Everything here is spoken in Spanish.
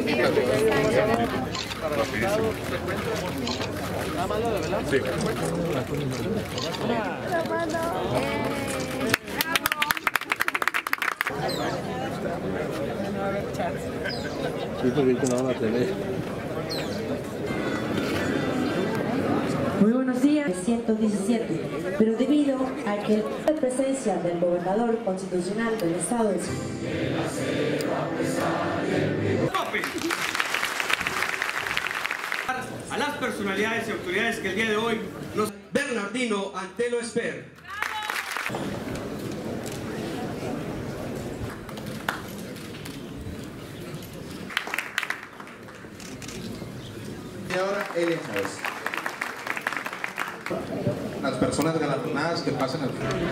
Muy buenos días, 117, pero debido a que la presencia del gobernador constitucional del Estado de a las personalidades y autoridades que el día de hoy nos... Bernardino Antelo Esper. Y ahora elegimos las personas galardonadas que pasan al frente.